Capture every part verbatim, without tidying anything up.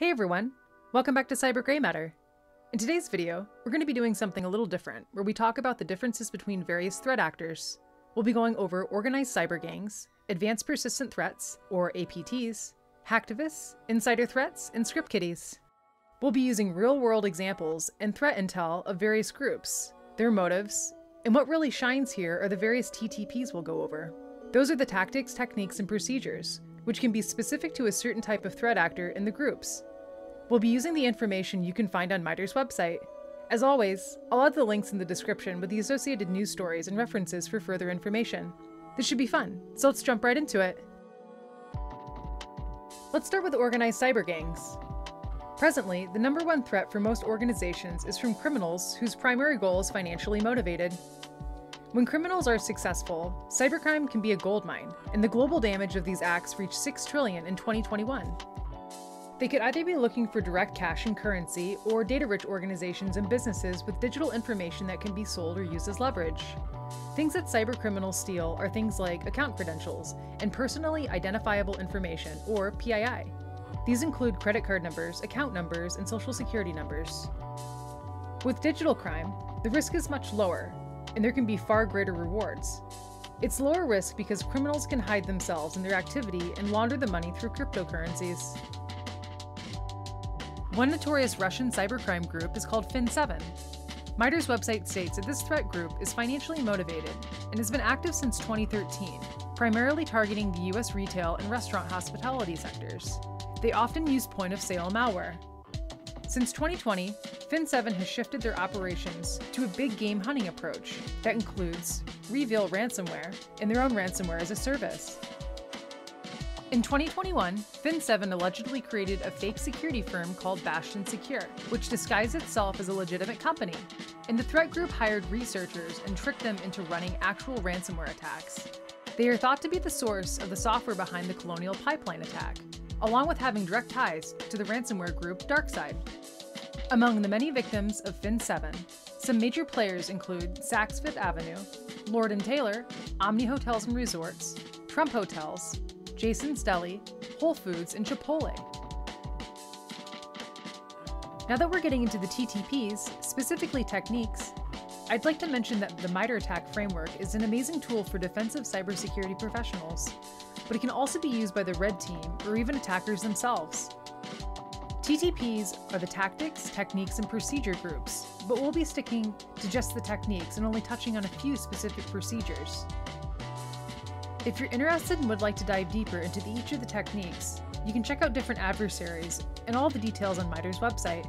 Hey everyone, welcome back to Cyber Gray Matter. In today's video, we're going to be doing something a little different, where we talk about the differences between various threat actors. We'll be going over organized cyber gangs, advanced persistent threats, or A P Ts, hacktivists, insider threats, and script kiddies. We'll be using real-world examples and threat intel of various groups, their motives, and what really shines here are the various T T Ps we'll go over. Those are the tactics, techniques, and procedures, which can be specific to a certain type of threat actor in the groups. We'll be using the information you can find on MITRE's website. As always, I'll add the links in the description with the associated news stories and references for further information. This should be fun, so let's jump right into it. Let's start with organized cyber gangs. Presently, the number one threat for most organizations is from criminals whose primary goal is financially motivated. When criminals are successful, cybercrime can be a goldmine, and the global damage of these acts reached six trillion dollars in twenty twenty-one. They could either be looking for direct cash and currency or data-rich organizations and businesses with digital information that can be sold or used as leverage. Things that cybercriminals steal are things like account credentials and personally identifiable information, or P I I. These include credit card numbers, account numbers, and social security numbers. With digital crime, the risk is much lower, and there can be far greater rewards. It's lower risk because criminals can hide themselves and their activity and launder the money through cryptocurrencies. One notorious Russian cybercrime group is called Fin seven. MITRE's website states that this threat group is financially motivated and has been active since twenty thirteen, primarily targeting the U S retail and restaurant hospitality sectors. They often use point-of-sale malware. Since twenty twenty, Fin seven has shifted their operations to a big game hunting approach that includes Reveal ransomware and their own ransomware as a service. In twenty twenty-one, Fin seven allegedly created a fake security firm called Bastion Secure, which disguised itself as a legitimate company, and the threat group hired researchers and tricked them into running actual ransomware attacks. They are thought to be the source of the software behind the Colonial Pipeline attack, along with having direct ties to the ransomware group DarkSide. Among the many victims of Fin seven, some major players include Saks Fifth Avenue, Lord and Taylor, Omni Hotels and Resorts, Trump Hotels, Jason's Deli, Whole Foods, and Chipotle. Now that we're getting into the T T Ps, specifically techniques, I'd like to mention that the MITRE ATT&CK framework is an amazing tool for defensive cybersecurity professionals, but it can also be used by the red team or even attackers themselves. T T Ps are the tactics, techniques, and procedure groups, but we'll be sticking to just the techniques and only touching on a few specific procedures. If you're interested and would like to dive deeper into the, each of the techniques, you can check out different adversaries and all the details on MITRE's website.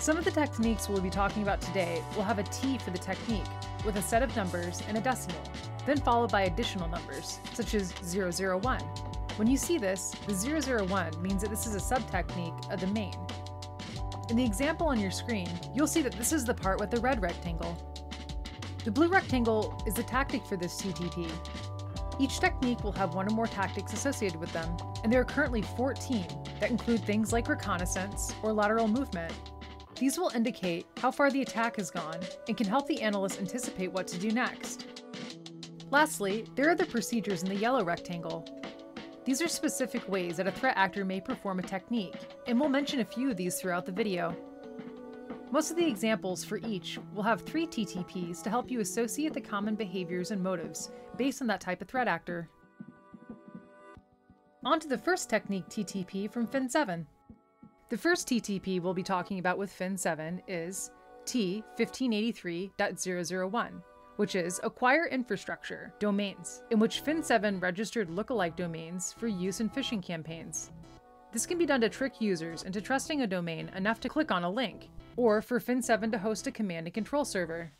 Some of the techniques we'll be talking about today will have a T for the technique, with a set of numbers and a decimal, then followed by additional numbers, such as zero zero one. When you see this, the zero zero one means that this is a sub-technique of the main. In the example on your screen, you'll see that this is the part with the red rectangle. The blue rectangle is the tactic for this T T P. Each technique will have one or more tactics associated with them, and there are currently fourteen that include things like reconnaissance or lateral movement. These will indicate how far the attack has gone and can help the analyst anticipate what to do next. Lastly, there are the procedures in the yellow rectangle. These are specific ways that a threat actor may perform a technique, and we'll mention a few of these throughout the video. Most of the examples for each will have three T T Ps to help you associate the common behaviors and motives based on that type of threat actor. On to the first technique T T P from Fin seven. The first T T P we'll be talking about with Fin seven is T fifteen eighty-three dot zero zero one, which is Acquire Infrastructure Domains, in which Fin seven registered lookalike domains for use in phishing campaigns. This can be done to trick users into trusting a domain enough to click on a link, or for Fin seven to host a command and control server.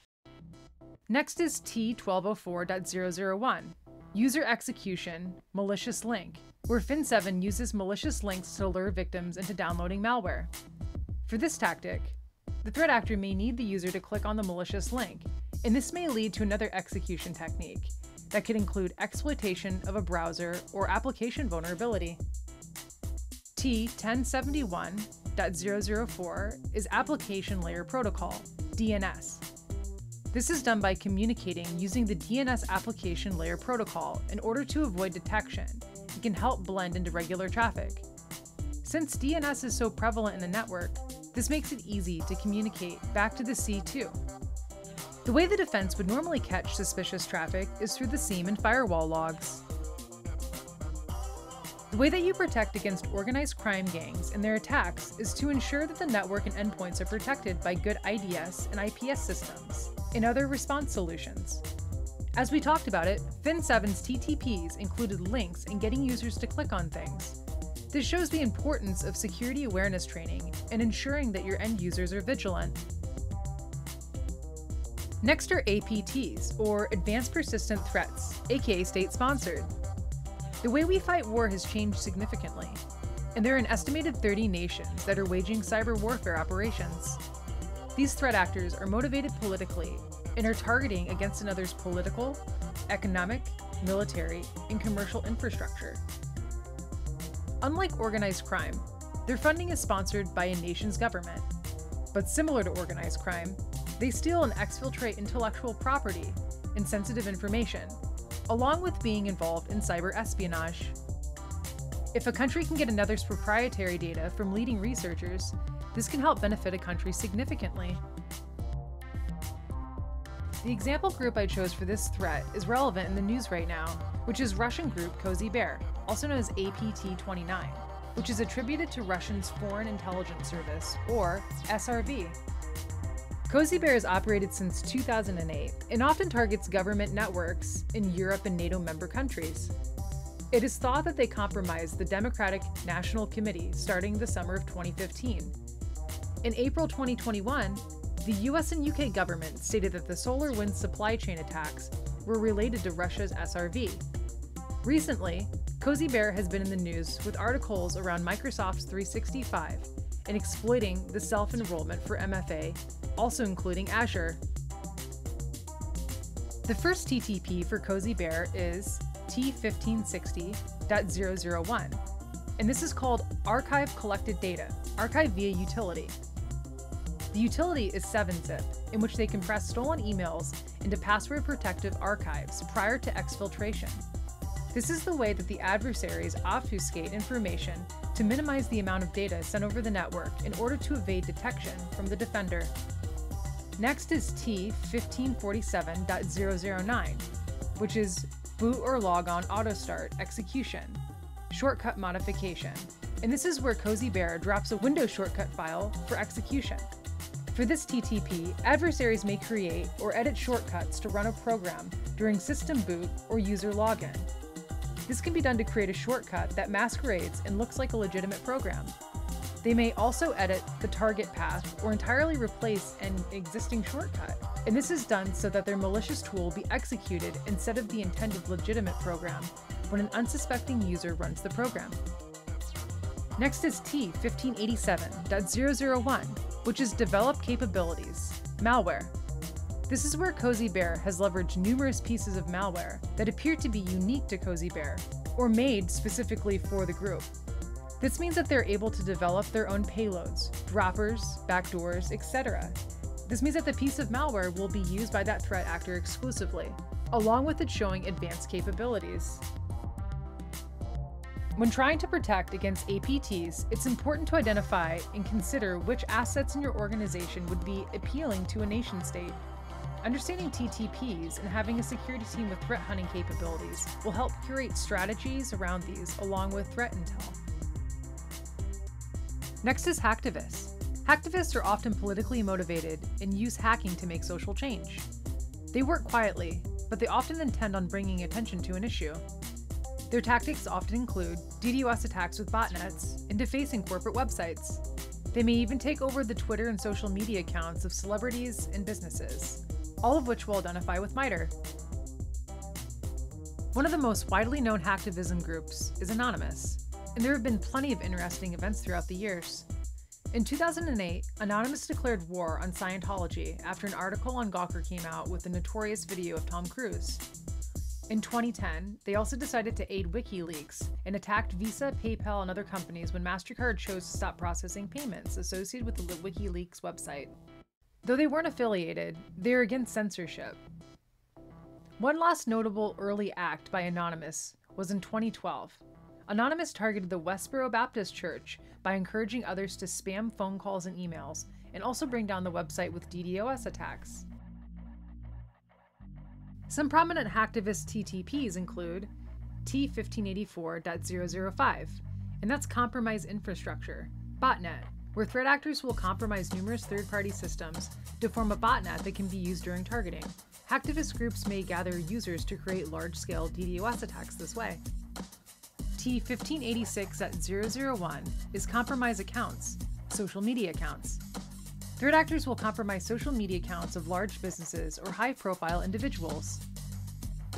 Next is T twelve oh four dot zero zero one, User Execution Malicious Link, where Fin seven uses malicious links to lure victims into downloading malware. For this tactic, the threat actor may need the user to click on the malicious link, and this may lead to another execution technique that could include exploitation of a browser or application vulnerability. T ten seventy-one dot zero zero four is Application Layer Protocol, D N S. This is done by communicating using the D N S Application Layer Protocol in order to avoid detection. It can help blend into regular traffic. Since D N S is so prevalent in a network, this makes it easy to communicate back to the C two. The way the defense would normally catch suspicious traffic is through the SIEM and firewall logs. The way that you protect against organized crime gangs and their attacks is to ensure that the network and endpoints are protected by good I D S and I P S systems and other response solutions. As we talked about it, Fin seven's T T Ps included links and getting users to click on things. This shows the importance of security awareness training and ensuring that your end users are vigilant. Next are A P Ts, or Advanced Persistent Threats, aka state-sponsored. The way we fight war has changed significantly, and there are an estimated thirty nations that are waging cyber warfare operations. These threat actors are motivated politically and are targeting against another's political, economic, military, and commercial infrastructure. Unlike organized crime, their funding is sponsored by a nation's government. But similar to organized crime, they steal and exfiltrate intellectual property and sensitive information, along with being involved in cyber espionage. If a country can get another's proprietary data from leading researchers, this can help benefit a country significantly. The example group I chose for this threat is relevant in the news right now, which is Russian group Cozy Bear, also known as A P T twenty-nine, which is attributed to Russia's Foreign Intelligence Service, or S R V. Cozy Bear has operated since two thousand eight and often targets government networks in Europe and NATO member countries. It is thought that they compromised the Democratic National Committee starting the summer of twenty fifteen. In April twenty twenty-one, the U S and U K government stated that the SolarWinds supply chain attacks were related to Russia's S R V. Recently, Cozy Bear has been in the news with articles around Microsoft three sixty-five and exploiting the self-enrollment for M F A, also including Azure. The first T T P for Cozy Bear is T fifteen sixty dot zero zero one, and this is called Archive Collected Data, Archive via Utility. The utility is seven zip, in which they compress stolen emails into password-protective archives prior to exfiltration. This is the way that the adversaries obfuscate information to minimize the amount of data sent over the network in order to evade detection from the defender. Next is T fifteen forty-seven dot zero zero nine, which is Boot or Log on Auto Start Execution, Shortcut Modification, and this is where Cozy Bear drops a Windows shortcut file for execution. For this T T P, adversaries may create or edit shortcuts to run a program during system boot or user login. This can be done to create a shortcut that masquerades and looks like a legitimate program. They may also edit the target path or entirely replace an existing shortcut, and this is done so that their malicious tool be executed instead of the intended legitimate program when an unsuspecting user runs the program. Next is T fifteen eighty-seven dot zero zero one, which is Develop Capabilities, Malware. This is where Cozy Bear has leveraged numerous pieces of malware that appear to be unique to Cozy Bear, or made specifically for the group. This means that they're able to develop their own payloads, droppers, backdoors, et cetera. This means that the piece of malware will be used by that threat actor exclusively, along with it showing advanced capabilities. When trying to protect against A P Ts, it's important to identify and consider which assets in your organization would be appealing to a nation state. Understanding T T Ps and having a security team with threat hunting capabilities will help curate strategies around these along with threat intel. Next is hacktivists. Hacktivists are often politically motivated and use hacking to make social change. They work quietly, but they often intend on bringing attention to an issue. Their tactics often include DDoS attacks with botnets and defacing corporate websites. They may even take over the Twitter and social media accounts of celebrities and businesses, all of which we'll identify with MITRE. One of the most widely known hacktivism groups is Anonymous, and there have been plenty of interesting events throughout the years. In two thousand eight, Anonymous declared war on Scientology after an article on Gawker came out with the notorious video of Tom Cruise. In twenty ten, they also decided to aid WikiLeaks and attacked Visa, PayPal, and other companies when MasterCard chose to stop processing payments associated with the WikiLeaks website. Though they weren't affiliated, they were against censorship. One last notable early act by Anonymous was in twenty twelve. Anonymous targeted the Westboro Baptist Church by encouraging others to spam phone calls and emails, and also bring down the website with DDoS attacks. Some prominent hacktivist T T Ps include T fifteen eighty-four dot zero zero five, and that's Compromise Infrastructure, botnet, where threat actors will compromise numerous third-party systems to form a botnet that can be used during targeting. Hacktivist groups may gather users to create large-scale DDoS attacks this way. T fifteen eighty-six dot zero zero one is Compromise Accounts, social media accounts. Threat actors will compromise social media accounts of large businesses or high-profile individuals.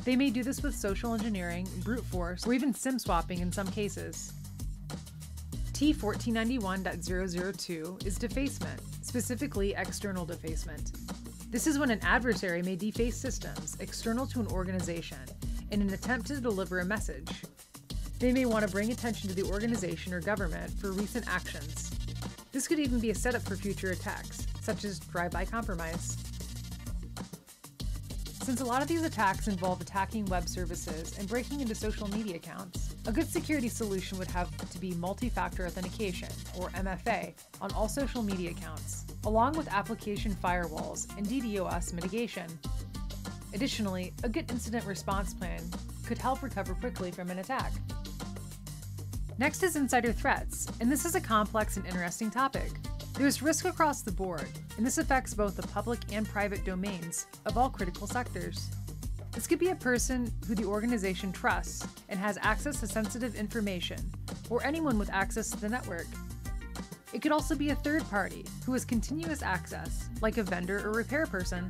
They may do this with social engineering, brute force, or even SIM swapping in some cases. T fourteen ninety-one dot zero zero two is defacement, specifically external defacement. This is when an adversary may deface systems external to an organization in an attempt to deliver a message. They may want to bring attention to the organization or government for recent actions. This could even be a setup for future attacks, such as drive-by compromise. Since a lot of these attacks involve attacking web services and breaking into social media accounts, a good security solution would have to be multi-factor authentication, or M F A, on all social media accounts, along with application firewalls and DDoS mitigation. Additionally, a good incident response plan could help recover quickly from an attack. Next is insider threats, and this is a complex and interesting topic. There's risk across the board, and this affects both the public and private domains of all critical sectors. This could be a person who the organization trusts and has access to sensitive information, or anyone with access to the network. It could also be a third party who has continuous access, like a vendor or repair person.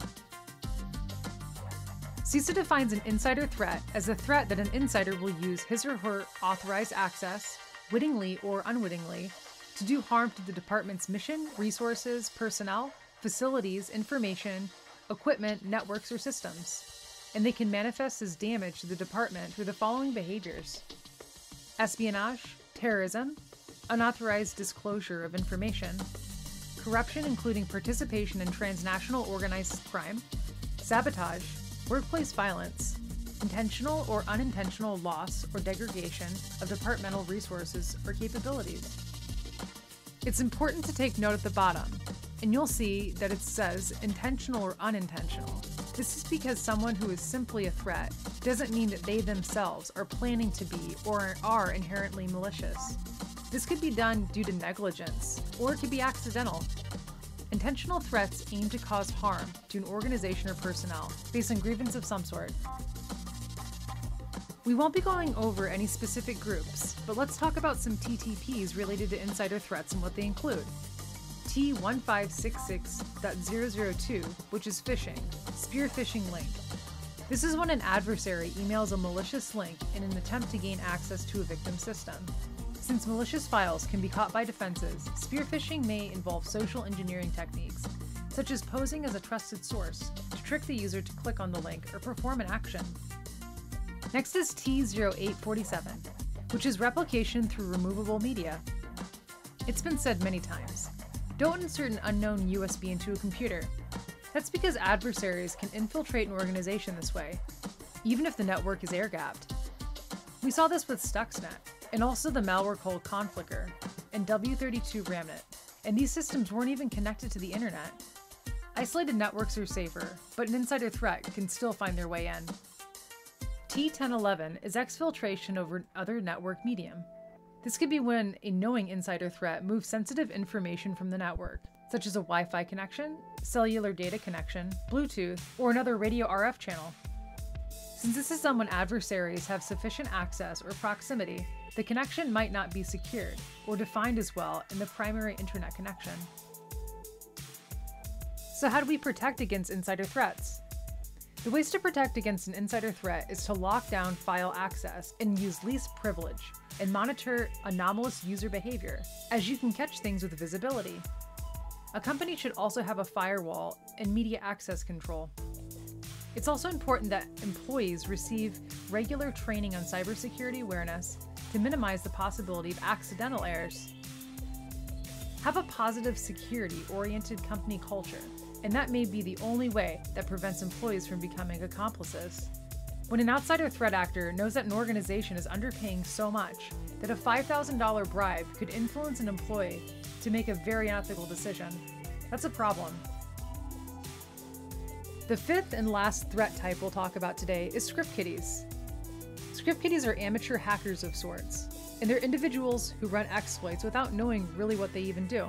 C I S A defines an insider threat as a threat that an insider will use his or her authorized access, wittingly or unwittingly, to do harm to the department's mission, resources, personnel, facilities, information, equipment, networks, or systems, and they can manifest as damage to the department through the following behaviors: espionage, terrorism, unauthorized disclosure of information, corruption including participation in transnational organized crime, sabotage, workplace violence, intentional or unintentional loss or degradation of departmental resources or capabilities. It's important to take note at the bottom, and you'll see that it says intentional or unintentional. This is because someone who is simply a threat doesn't mean that they themselves are planning to be or are inherently malicious. This could be done due to negligence, or it could be accidental. Intentional threats aim to cause harm to an organization or personnel based on grievance of some sort. We won't be going over any specific groups, but let's talk about some T T Ps related to insider threats and what they include. T fifteen sixty-six dot zero zero two, which is phishing, spear phishing link. This is when an adversary emails a malicious link in an attempt to gain access to a victim system. Since malicious files can be caught by defenses, spear phishing may involve social engineering techniques, such as posing as a trusted source to trick the user to click on the link or perform an action. Next is T zero eight forty-seven, which is replication through removable media. It's been said many times, don't insert an unknown U S B into a computer. That's because adversaries can infiltrate an organization this way, even if the network is air-gapped. We saw this with Stuxnet, and also the malware called Conflicker, and W thirty-two Ramnet, and these systems weren't even connected to the internet. Isolated networks are safer, but an insider threat can still find their way in. T ten eleven is exfiltration over other network medium. This could be when a knowing insider threat moves sensitive information from the network, such as a Wi-Fi connection, cellular data connection, Bluetooth, or another radio R F channel. Since this is done when adversaries have sufficient access or proximity, the connection might not be secured or defined as well in the primary internet connection. So how do we protect against insider threats? The ways to protect against an insider threat is to lock down file access and use least privilege, and monitor anomalous user behavior, as you can catch things with visibility. A company should also have a firewall and media access control. It's also important that employees receive regular training on cybersecurity awareness to minimize the possibility of accidental errors. Have a positive security-oriented company culture, and that may be the only way that prevents employees from becoming accomplices. When an outsider threat actor knows that an organization is underpaying so much that a five thousand dollar bribe could influence an employee to make a very unethical decision. That's a problem. The fifth and last threat type we'll talk about today is script kiddies. Script kiddies are amateur hackers of sorts, and they're individuals who run exploits without knowing really what they even do.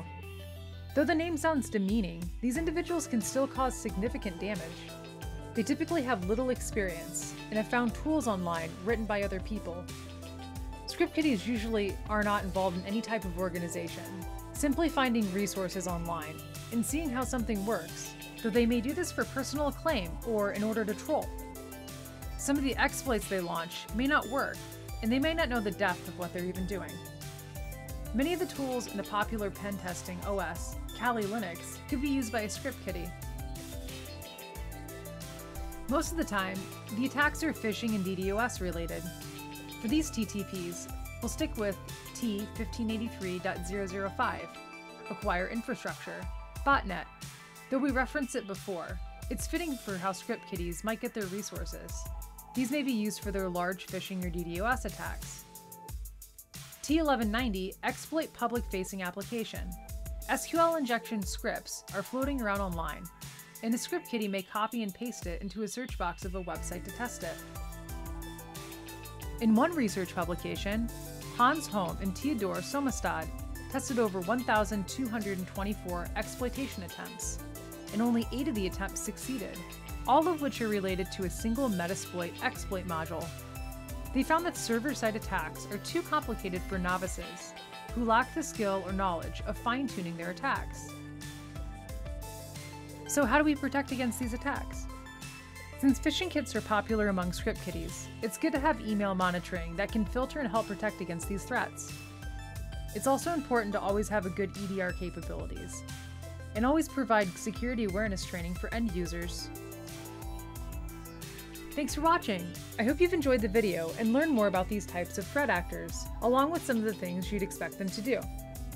Though the name sounds demeaning, these individuals can still cause significant damage. They typically have little experience and have found tools online written by other people. Script kiddies usually are not involved in any type of organization, simply finding resources online and seeing how something works, though they may do this for personal acclaim or in order to troll. Some of the exploits they launch may not work, and they may not know the depth of what they're even doing. Many of the tools in the popular pen testing O S, Kali Linux, could be used by a script kiddie. Most of the time, the attacks are phishing and DDoS related. For these T T Ps, we'll stick with T fifteen eighty-three point zero zero five, acquire infrastructure, botnet. Though we referenced it before, it's fitting for how script kiddies might get their resources. These may be used for their large phishing or DDoS attacks. T eleven ninety, exploit public-facing application. S Q L injection scripts are floating around online, and a script kiddie may copy and paste it into a search box of a website to test it. In one research publication, Hans Holm and Theodor Sommerstad tested over one thousand two hundred twenty-four exploitation attempts, and only eight of the attempts succeeded, all of which are related to a single Metasploit exploit module. They found that server-side attacks are too complicated for novices, who lack the skill or knowledge of fine-tuning their attacks. So how do we protect against these attacks? Since phishing kits are popular among script kiddies, it's good to have email monitoring that can filter and help protect against these threats. It's also important to always have a good E D R capabilities, and always provide security awareness training for end users. Thanks for watching! I hope you've enjoyed the video and learned more about these types of threat actors, along with some of the things you'd expect them to do.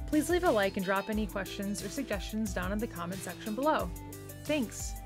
Please leave a like and drop any questions or suggestions down in the comment section below. Thanks!